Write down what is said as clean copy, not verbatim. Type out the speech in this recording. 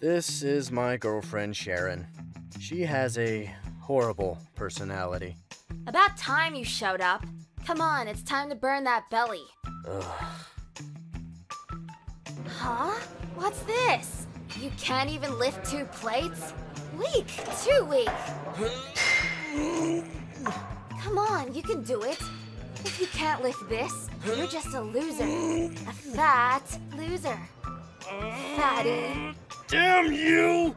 This is my girlfriend, Sharon. She has a horrible personality. About time you showed up. Come on, it's time to burn that belly. Huh? What's this? You can't even lift 2 plates? Weak, too weak. Come on, you can do it. If you can't lift this, you're just a loser. A fat loser. Fatty. Damn you!